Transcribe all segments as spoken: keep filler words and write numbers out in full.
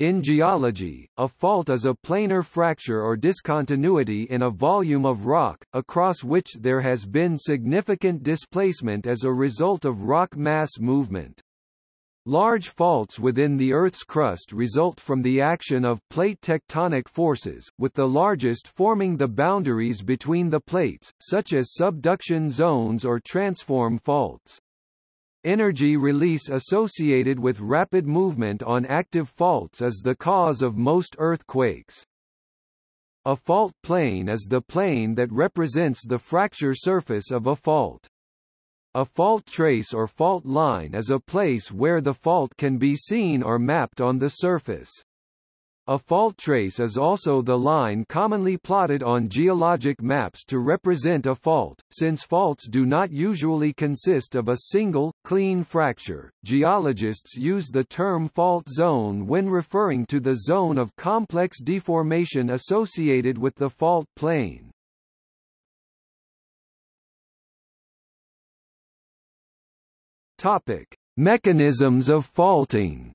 In geology, a fault is a planar fracture or discontinuity in a volume of rock, across which there has been significant displacement as a result of rock mass movement. Large faults within the Earth's crust result from the action of plate tectonic forces, with the largest forming the boundaries between the plates, such as subduction zones or transform faults. Energy release associated with rapid movement on active faults is the cause of most earthquakes. A fault plane is the plane that represents the fracture surface of a fault. A fault trace or fault line is a place where the fault can be seen or mapped on the surface. A fault trace is also the line commonly plotted on geologic maps to represent a fault. Since faults do not usually consist of a single, clean fracture, geologists use the term fault zone when referring to the zone of complex deformation associated with the fault plane. Topic: Mechanisms of faulting.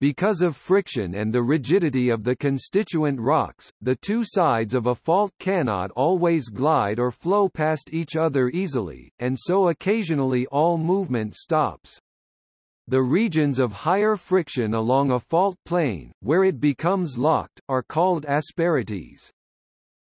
Because of friction and the rigidity of the constituent rocks, the two sides of a fault cannot always glide or flow past each other easily, and so occasionally all movement stops. The regions of higher friction along a fault plane, where it becomes locked, are called asperities.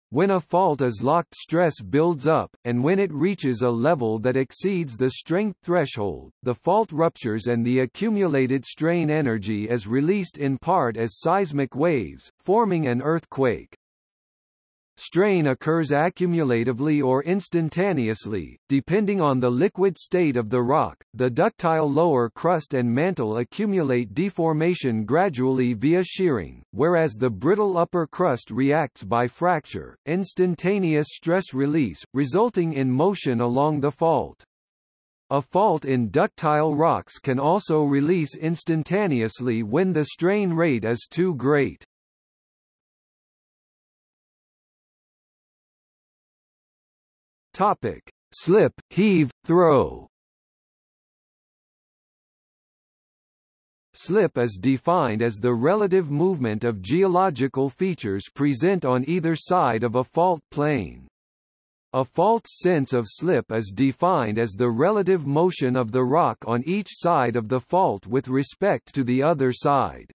When a fault is locked, stress builds up, and when it reaches a level that exceeds the strength threshold, the fault ruptures and the accumulated strain energy is released in part as seismic waves, forming an earthquake. Strain occurs accumulatively or instantaneously, depending on the liquid state of the rock. The ductile lower crust and mantle accumulate deformation gradually via shearing, whereas the brittle upper crust reacts by fracture, instantaneous stress release, resulting in motion along the fault. A fault in ductile rocks can also release instantaneously when the strain rate is too great. Topic: Slip, heave, throw. Slip is defined as the relative movement of geological features present on either side of a fault plane. A fault's sense of slip is defined as the relative motion of the rock on each side of the fault with respect to the other side.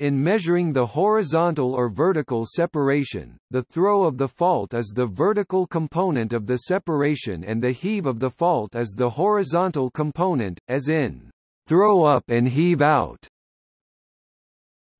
In measuring the horizontal or vertical separation, the throw of the fault is the vertical component of the separation and the heave of the fault is the horizontal component, as in, "throw up and heave out."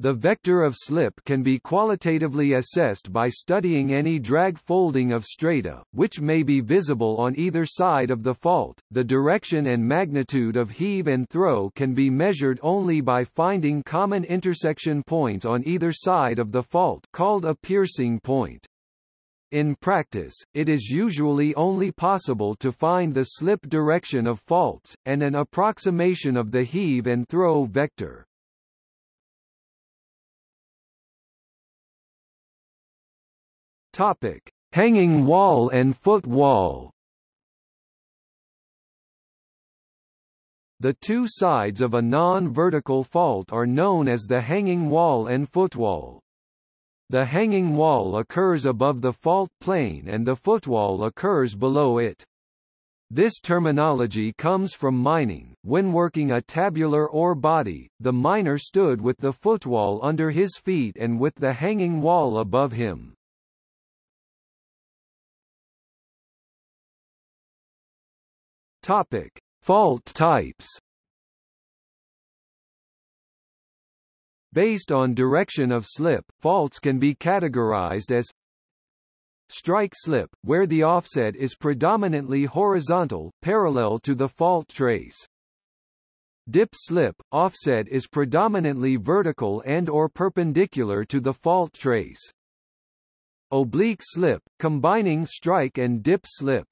The vector of slip can be qualitatively assessed by studying any drag folding of strata, which may be visible on either side of the fault. The direction and magnitude of heave and throw can be measured only by finding common intersection points on either side of the fault, called a piercing point. In practice, it is usually only possible to find the slip direction of faults, and an approximation of the heave and throw vector. Topic: Hanging wall and foot wall. The two sides of a non-vertical fault are known as the hanging wall and footwall. The hanging wall occurs above the fault plane and the footwall occurs below it. This terminology comes from mining. When working a tabular ore body, the miner stood with the footwall under his feet and with the hanging wall above him. Topic: Fault types. Based on direction of slip, faults can be categorized as strike slip, where the offset is predominantly horizontal, parallel to the fault trace. Dip slip, offset is predominantly vertical and or perpendicular to the fault trace. Oblique slip, combining strike and dip slip.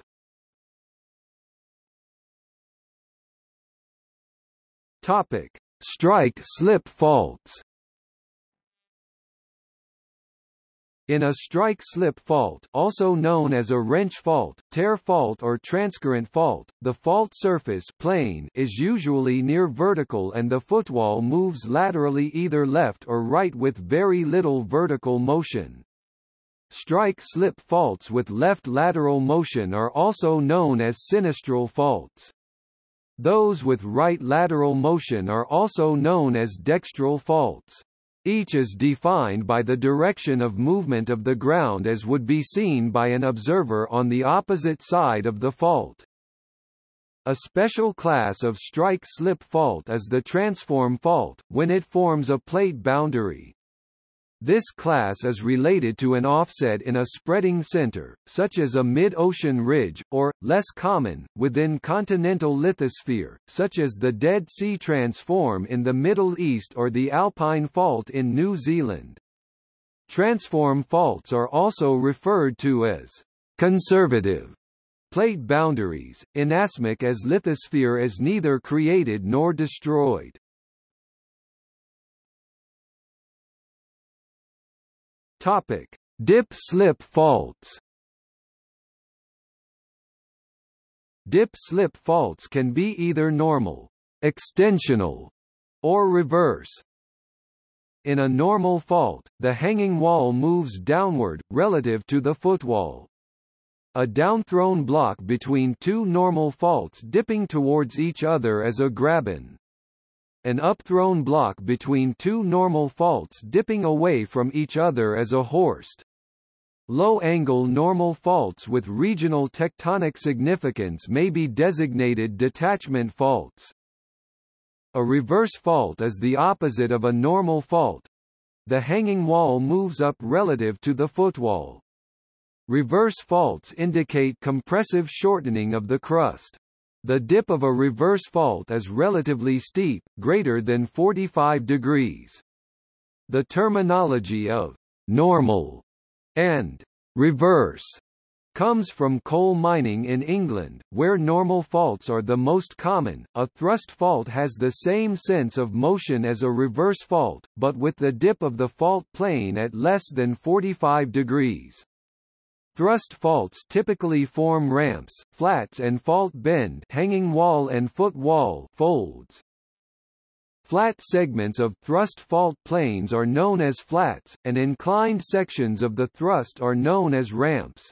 Topic: Strike slip faults. In a strike-slip fault, also known as a wrench fault, tear fault or transcurrent fault, the fault surface plane is usually near vertical and the footwall moves laterally either left or right with very little vertical motion. Strike-slip faults with left lateral motion are also known as sinistral faults. Those with right lateral motion are also known as dextral faults. Each is defined by the direction of movement of the ground as would be seen by an observer on the opposite side of the fault. A special class of strike-slip fault is the transform fault, when it forms a plate boundary. This class is related to an offset in a spreading center, such as a mid-ocean ridge, or, less common, within continental lithosphere, such as the Dead Sea Transform in the Middle East or the Alpine Fault in New Zealand. Transform faults are also referred to as conservative plate boundaries, inasmuch as lithosphere is neither created nor destroyed. Topic: Dip-slip faults. Dip-slip faults can be either normal, extensional, or reverse. In a normal fault, the hanging wall moves downward relative to the footwall. A downthrown block between two normal faults dipping towards each other is a graben. An upthrown block between two normal faults dipping away from each other is a horst. Low-angle normal faults with regional tectonic significance may be designated detachment faults. A reverse fault is the opposite of a normal fault. The hanging wall moves up relative to the footwall. Reverse faults indicate compressive shortening of the crust. The dip of a reverse fault is relatively steep, greater than forty-five degrees. The terminology of normal and reverse comes from coal mining in England, where normal faults are the most common. A thrust fault has the same sense of motion as a reverse fault, but with the dip of the fault plane at less than forty-five degrees. Thrust faults typically form ramps, flats and fault bend hanging wall and foot wall folds. Flat segments of thrust fault planes are known as flats, and inclined sections of the thrust are known as ramps.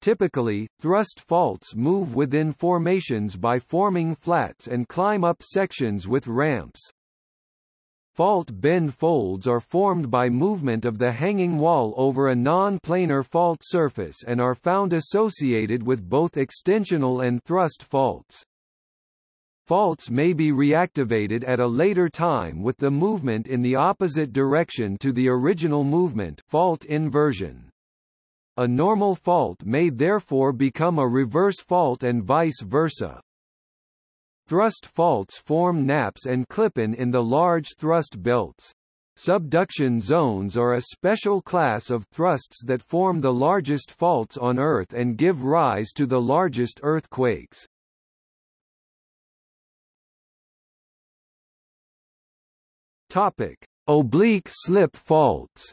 Typically, thrust faults move within formations by forming flats and climb up sections with ramps. Fault bend folds are formed by movement of the hanging wall over a non-planar fault surface and are found associated with both extensional and thrust faults. Faults may be reactivated at a later time with the movement in the opposite direction to the original movement, fault inversion. A normal fault may therefore become a reverse fault and vice versa. Thrust faults form naps and clipping in the large thrust belts. Subduction zones are a special class of thrusts that form the largest faults on Earth and give rise to the largest earthquakes. Topic: Oblique slip faults.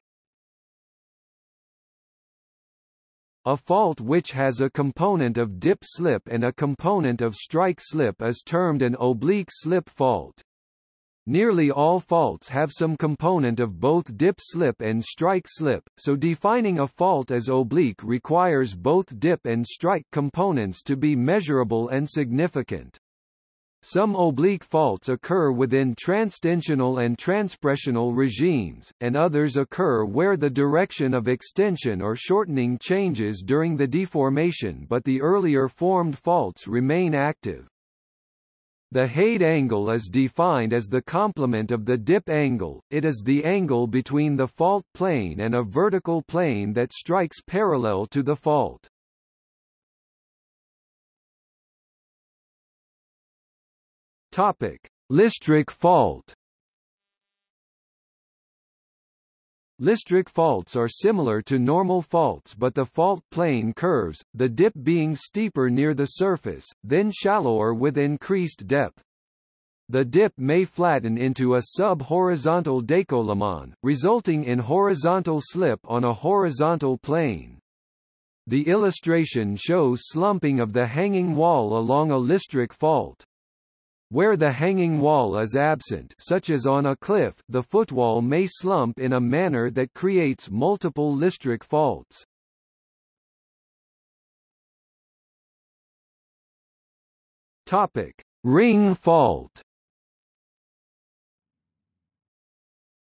A fault which has a component of dip-slip and a component of strike-slip is termed an oblique slip fault. Nearly all faults have some component of both dip-slip and strike-slip, so defining a fault as oblique requires both dip and strike components to be measurable and significant. Some oblique faults occur within transtensional and transpressional regimes, and others occur where the direction of extension or shortening changes during the deformation but the earlier formed faults remain active. The Haid angle is defined as the complement of the dip angle. It is the angle between the fault plane and a vertical plane that strikes parallel to the fault. Topic: Listric fault. Listric faults are similar to normal faults, but the fault plane curves, the dip being steeper near the surface, then shallower with increased depth. the dip may flatten into a sub-horizontal decolement, resulting in horizontal slip on a horizontal plane. The illustration shows slumping of the hanging wall along a Listric fault. Where the hanging wall is absent, such as on a cliff, the footwall may slump in a manner that creates multiple Listric faults. Topic: Ring fault.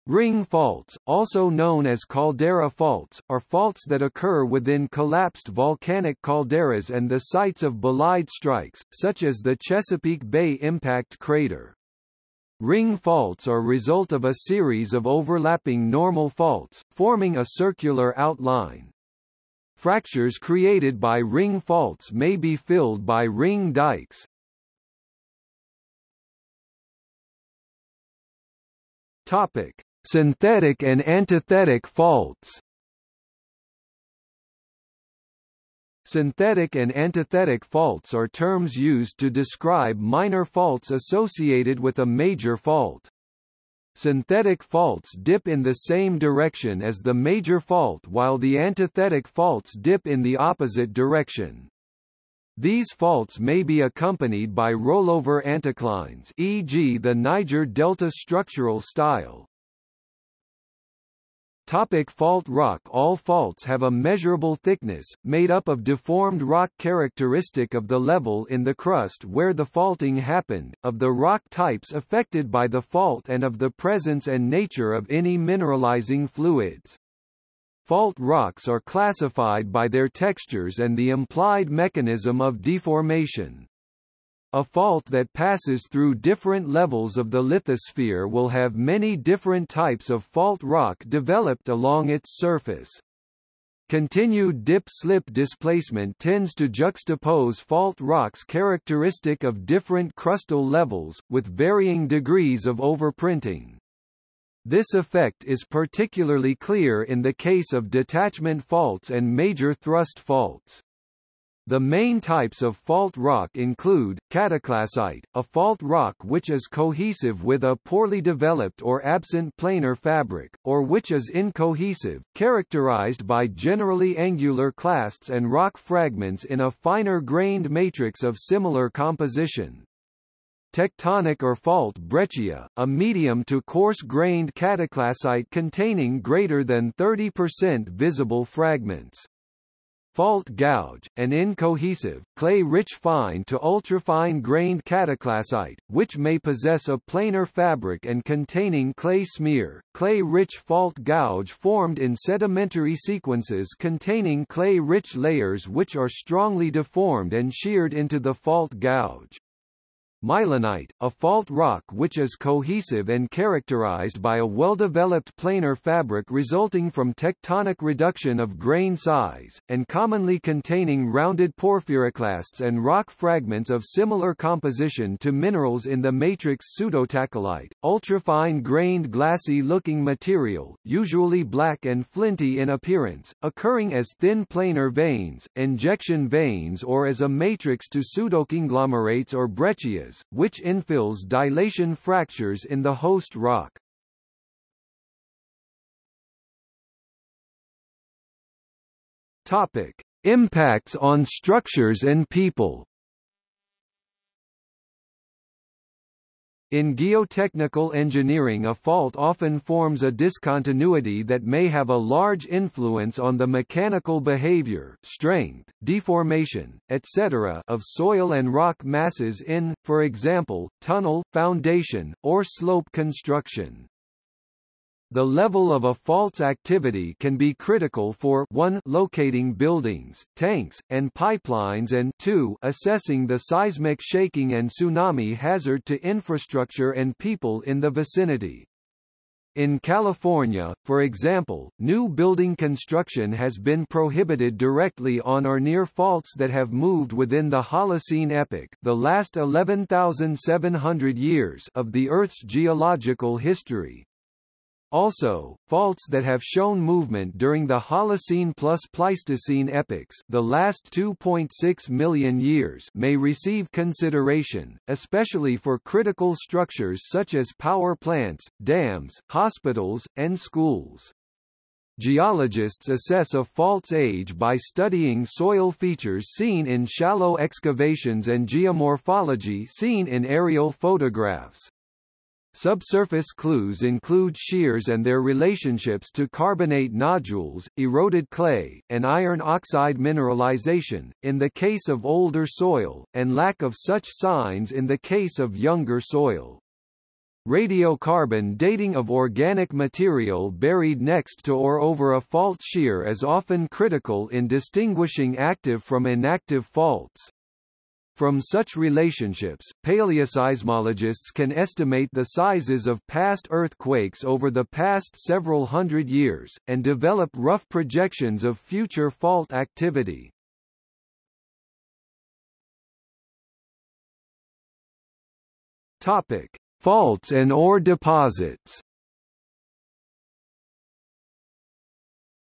Ring faults, also known as caldera faults, are faults that occur within collapsed volcanic calderas and the sites of bolide strikes, such as the Chesapeake Bay Impact Crater. Ring faults are result of a series of overlapping normal faults, forming a circular outline. Fractures created by ring faults may be filled by ring dikes. Topic: Synthetic and antithetic faults. Synthetic and antithetic faults are terms used to describe minor faults associated with a major fault. Synthetic faults dip in the same direction as the major fault, while the antithetic faults dip in the opposite direction. These faults may be accompanied by rollover anticlines, for example the Niger Delta structural style. Topic: fault rock. All faults have a measurable thickness, made up of deformed rock characteristic of the level in the crust where the faulting happened, of the rock types affected by the fault and of the presence and nature of any mineralizing fluids. Fault rocks are classified by their textures and the implied mechanism of deformation. A fault that passes through different levels of the lithosphere will have many different types of fault rock developed along its surface. Continued dip-slip displacement tends to juxtapose fault rocks characteristic of different crustal levels, with varying degrees of overprinting. This effect is particularly clear in the case of detachment faults and major thrust faults. The main types of fault rock include cataclasite, a fault rock which is cohesive with a poorly developed or absent planar fabric, or which is incohesive, characterized by generally angular clasts and rock fragments in a finer-grained matrix of similar composition. Tectonic or fault breccia, a medium to coarse-grained cataclasite containing greater than thirty percent visible fragments. Fault gouge, an incohesive, clay-rich fine to ultrafine-grained cataclasite, which may possess a planar fabric and containing clay smear. Clay-rich fault gouge formed in sedimentary sequences containing clay-rich layers which are strongly deformed and sheared into the fault gouge. Mylonite, a fault rock which is cohesive and characterized by a well-developed planar fabric resulting from tectonic reduction of grain size, and commonly containing rounded porphyroclasts and rock fragments of similar composition to minerals in the matrix. Pseudotacholite, ultrafine-grained glassy-looking material, usually black and flinty in appearance, occurring as thin planar veins, injection veins or as a matrix to pseudoconglomerates or breccias, which infills dilation fractures in the host rock. Topic: Impacts on structures and people. In geotechnical engineering, a fault often forms a discontinuity that may have a large influence on the mechanical behavior, strength, deformation, et cetera of soil and rock masses in, for example, tunnel, foundation, or slope construction. The level of a fault's activity can be critical for one locating buildings, tanks, and pipelines and two assessing the seismic shaking and tsunami hazard to infrastructure and people in the vicinity. In California, for example, new building construction has been prohibited directly on or near faults that have moved within the Holocene epoch, the last eleven thousand seven hundred years of the Earth's geological history. Also, faults that have shown movement during the Holocene plus Pleistocene epochs, the last two point six million years, may receive consideration, especially for critical structures such as power plants, dams, hospitals, and schools. Geologists assess a fault's age by studying soil features seen in shallow excavations and geomorphology seen in aerial photographs. Subsurface clues include shears and their relationships to carbonate nodules, eroded clay, and iron oxide mineralization, in the case of older soil, and lack of such signs in the case of younger soil. Radiocarbon dating of organic material buried next to or over a fault shear is often critical in distinguishing active from inactive faults. From such relationships, paleoseismologists can estimate the sizes of past earthquakes over the past several hundred years, and develop rough projections of future fault activity. Topic: Faults and ore deposits.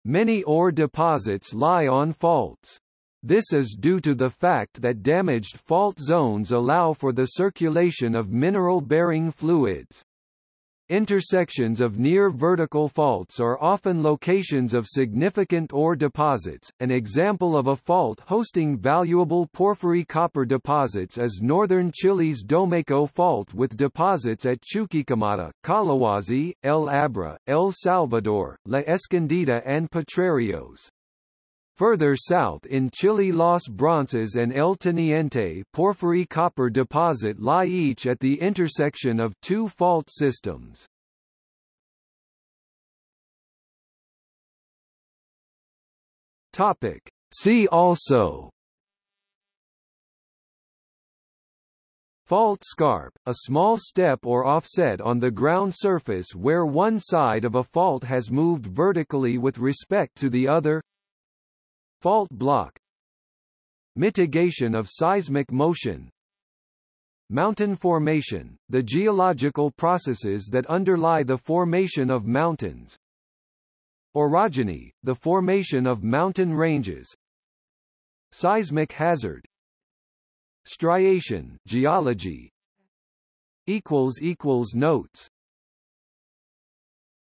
Many ore deposits lie on faults. This is due to the fact that damaged fault zones allow for the circulation of mineral-bearing fluids. Intersections of near-vertical faults are often locations of significant ore deposits. An example of a fault hosting valuable porphyry copper deposits is northern Chile's Domeco Fault, with deposits at Chuquicamata, Calahuasi, El Abra, El Salvador, La Escondida, and Petrarios. Further south in Chile, Los Bronces and El Teniente porphyry copper deposit lie each at the intersection of two fault systems. Topic: See also: fault scarp, a small step or offset on the ground surface where one side of a fault has moved vertically with respect to the other. Fault block, mitigation of seismic motion, mountain formation, the geological processes that underlie the formation of mountains, orogeny, the formation of mountain ranges, seismic hazard, striation, geology. Notes